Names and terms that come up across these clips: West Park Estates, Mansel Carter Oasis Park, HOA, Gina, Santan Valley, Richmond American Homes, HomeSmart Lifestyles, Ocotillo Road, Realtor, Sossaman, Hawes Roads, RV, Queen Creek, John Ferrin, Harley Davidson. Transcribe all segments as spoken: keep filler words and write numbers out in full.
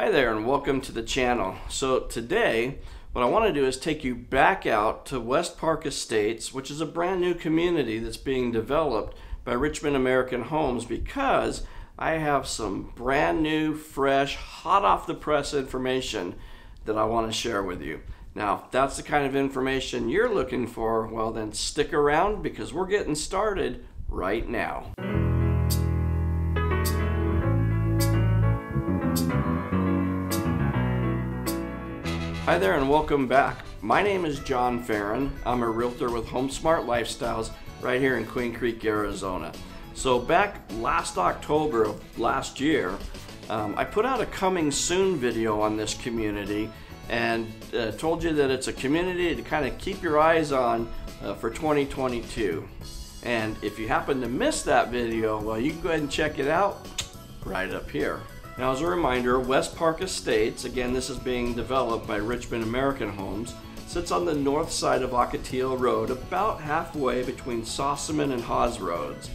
Hi there and welcome to the channel. So today what I want to do is take you back out to West Park Estates, which is a brand new community that's being developed by Richmond American Homes, because I have some brand new, fresh, hot off the press information that I want to share with you. Now if that's the kind of information you're looking for, well then stick around because we're getting started right now. Hi there and welcome back. My name is John Ferrin. I'm a realtor with HomeSmart Lifestyles right here in Queen Creek, Arizona. So back last October of last year, um, I put out a coming soon video on this community and uh, told you that it's a community to kind of keep your eyes on uh, for twenty twenty-two. And if you happen to miss that video, well, you can go ahead and check it out right up here. Now as a reminder, West Park Estates, again this is being developed by Richmond American Homes, sits on the north side of Ocotillo Road, about halfway between Sossaman and Hawes Roads.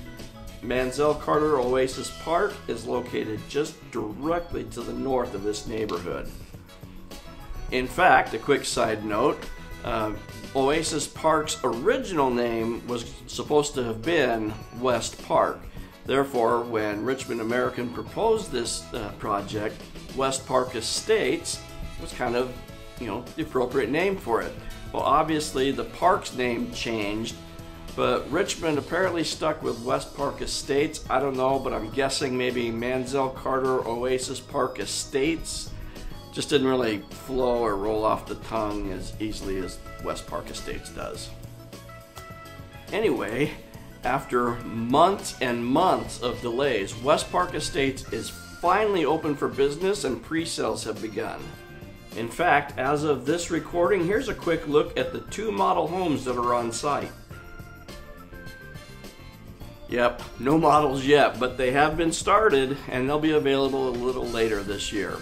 Mansel Carter Oasis Park is located just directly to the north of this neighborhood. In fact, a quick side note, uh, Oasis Park's original name was supposed to have been West Park. Therefore, when Richmond American proposed this uh, project, West Park Estates was kind of, you know, the appropriate name for it. Well, obviously the park's name changed, but Richmond apparently stuck with West Park Estates. I don't know, but I'm guessing maybe Mansel Carter Oasis Park Estates just didn't really flow or roll off the tongue as easily as West Park Estates does. Anyway, after months and months of delays, West Park Estates is finally open for business and pre-sales have begun. In fact, as of this recording, here's a quick look at the two model homes that are on site. Yep, no models yet, but they have been started and they'll be available a little later this year.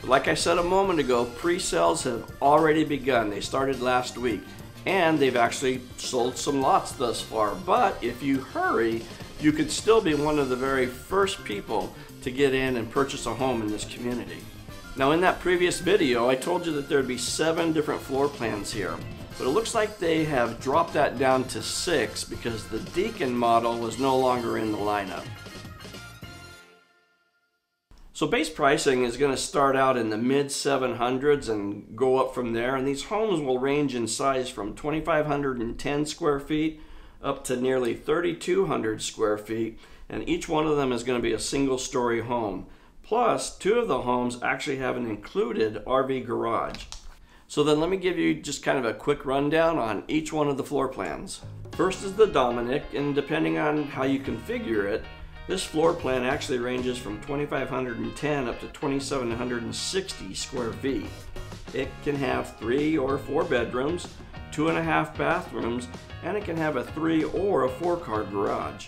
But like I said a moment ago, pre-sales have already begun. They started last week. And they've actually sold some lots thus far, but if you hurry, you could still be one of the very first people to get in and purchase a home in this community. Now in that previous video, I told you that there'd be seven different floor plans here, but it looks like they have dropped that down to six because the Deacon model was no longer in the lineup. So base pricing is going to start out in the mid seven hundreds and go up from there, and these homes will range in size from twenty-five ten square feet up to nearly thirty-two hundred square feet, and each one of them is going to be a single story home. Plus, two of the homes actually have an included R V garage. So then let me give you just kind of a quick rundown on each one of the floor plans. First is the Dominic, and depending on how you configure it, this floor plan actually ranges from twenty-five ten up to twenty-seven sixty square feet. It can have three or four bedrooms, two and a half bathrooms, and it can have a three or a four car garage.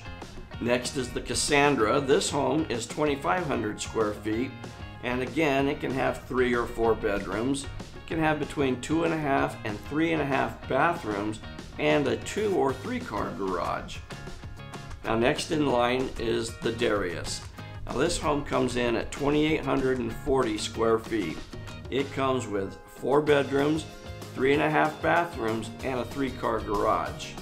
Next is the Cassandra. This home is twenty-five hundred square feet, and again it can have three or four bedrooms. It can have between two and a half and three and a half bathrooms and a two or three car garage. Now next in line is the Darius. Now this home comes in at twenty-eight forty square feet. It comes with four bedrooms, three and a half bathrooms, and a three car garage.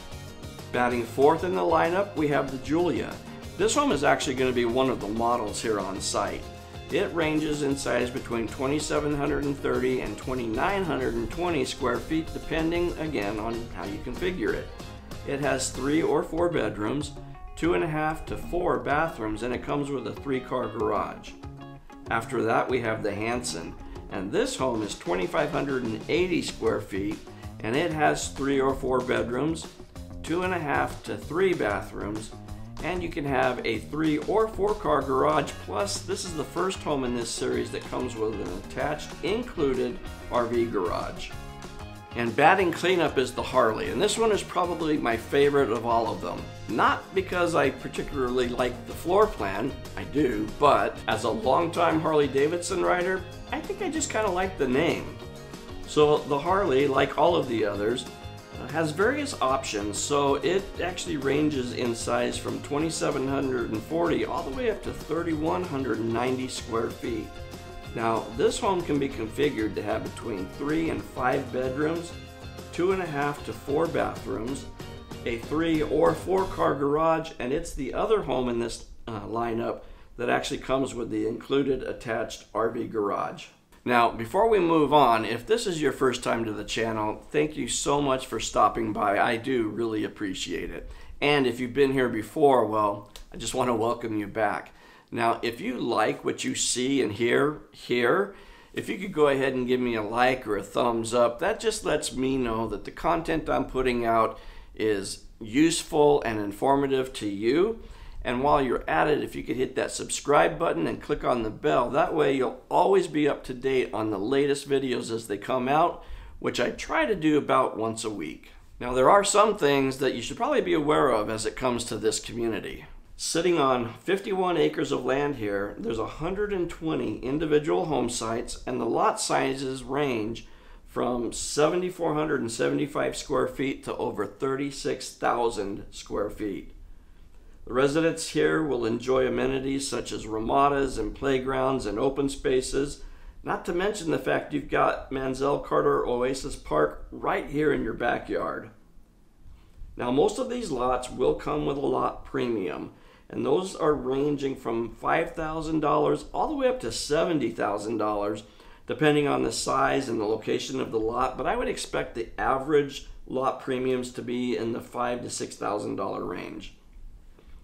Batting fourth in the lineup, we have the Julia. This home is actually going to be one of the models here on site. It ranges in size between twenty-seven thirty and twenty-nine twenty square feet, depending again on how you configure it. It has three or four bedrooms, two and a half to four bathrooms, and it comes with a three car garage. After that we have the Hanson, and this home is twenty-five eighty square feet, and it has three or four bedrooms, two and a half to three bathrooms, and you can have a three or four car garage. Plus, this is the first home in this series that comes with an attached included R V garage. And batting cleanup is the Harley, and this one is probably my favorite of all of them. Not because I particularly like the floor plan, I do, but as a longtime Harley Davidson rider, I think I just kind of like the name. So the Harley, like all of the others, has various options, so it actually ranges in size from twenty-seven forty all the way up to thirty-one ninety square feet. Now, this home can be configured to have between three and five bedrooms, two and a half to four bathrooms, a three or four car garage, and it's the other home in this uh, lineup that actually comes with the included attached R V garage. Now, before we move on, if this is your first time to the channel, thank you so much for stopping by. I do really appreciate it. And if you've been here before, well, I just want to welcome you back. Now, if you like what you see and hear here, if you could go ahead and give me a like or a thumbs up, that just lets me know that the content I'm putting out is useful and informative to you. And while you're at it, if you could hit that subscribe button and click on the bell, that way you'll always be up to date on the latest videos as they come out, which I try to do about once a week. Now, there are some things that you should probably be aware of as it comes to this community. Sitting on fifty-one acres of land here, there's one hundred twenty individual home sites, and the lot sizes range from seven thousand four hundred seventy-five square feet to over thirty-six thousand square feet. The residents here will enjoy amenities such as ramadas and playgrounds and open spaces, not to mention the fact you've got Mansel Carter Oasis Park right here in your backyard. Now, most of these lots will come with a lot premium, and those are ranging from five thousand dollars all the way up to seventy thousand dollars, depending on the size and the location of the lot, but I would expect the average lot premiums to be in the five thousand to six thousand dollars range.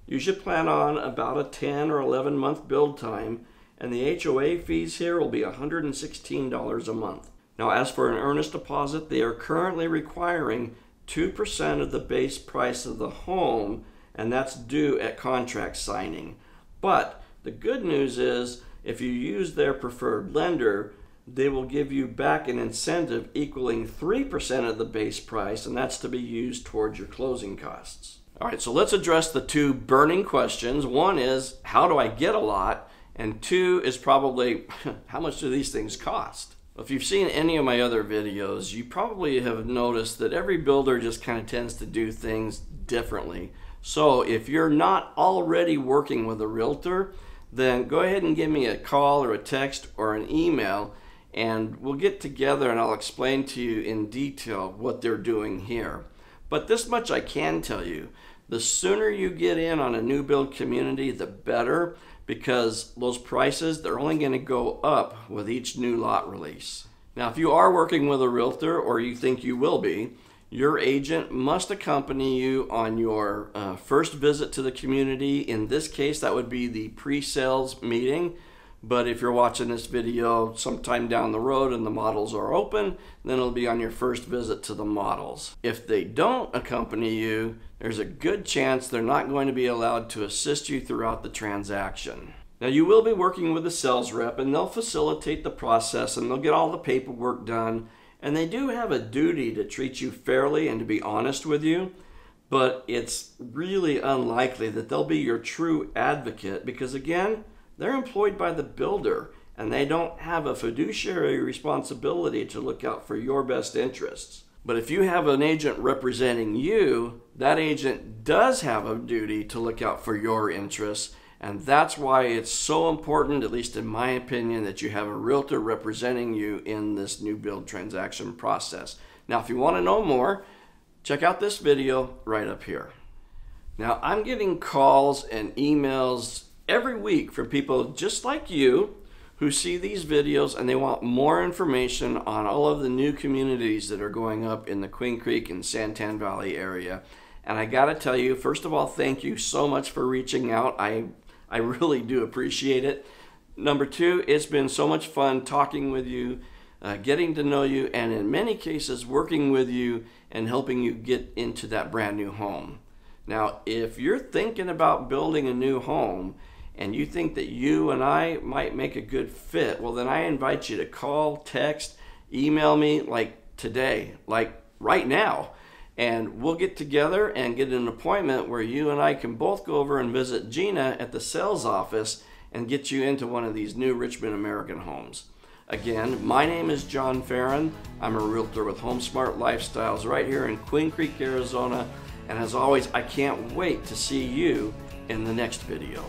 You should plan on about a ten or eleven month build time, and the H O A fees here will be one hundred sixteen dollars a month. Now, as for an earnest deposit, they are currently requiring two percent of the base price of the home, and that's due at contract signing. But the good news is, if you use their preferred lender, they will give you back an incentive equaling three percent of the base price, and that's to be used towards your closing costs. All right, so let's address the two burning questions. One is, how do I get a lot? And two is probably, how much do these things cost? If you've seen any of my other videos, you probably have noticed that every builder just kind of tends to do things differently. So if you're not already working with a realtor, then go ahead and give me a call or a text or an email, and we'll get together and I'll explain to you in detail what they're doing here. But this much I can tell you, the sooner you get in on a new build community, the better, because those prices, they're only going to go up with each new lot release. Now, if you are working with a realtor, or you think you will be, your agent must accompany you on your uh, first visit to the community. In this case, that would be the pre-sales meeting. But if you're watching this video sometime down the road and the models are open, then it'll be on your first visit to the models. If they don't accompany you, there's a good chance they're not going to be allowed to assist you throughout the transaction. Now, you will be working with a sales rep, and they'll facilitate the process, and they'll get all the paperwork done. And they do have a duty to treat you fairly and to be honest with you. But it's really unlikely that they'll be your true advocate, because again, they're employed by the builder, and they don't have a fiduciary responsibility to look out for your best interests. But if you have an agent representing you, that agent does have a duty to look out for your interests, and that's why it's so important, at least in my opinion, that you have a realtor representing you in this new build transaction process. Now, if you want to know more, check out this video right up here. Now, I'm getting calls and emails every week from people just like you who see these videos and they want more information on all of the new communities that are going up in the Queen Creek and Santan Valley area. And I gotta tell you, first of all, thank you so much for reaching out. I, I really do appreciate it. Number two, it's been so much fun talking with you, uh, getting to know you, and in many cases working with you and helping you get into that brand new home. Now, if you're thinking about building a new home and you think that you and I might make a good fit, well, then I invite you to call, text, email me like today, like right now. And we'll get together and get an appointment where you and I can both go over and visit Gina at the sales office and get you into one of these new Richmond American homes. Again, my name is John Ferrin. I'm a realtor with HomeSmart Lifestyles right here in Queen Creek, Arizona. And as always, I can't wait to see you in the next video.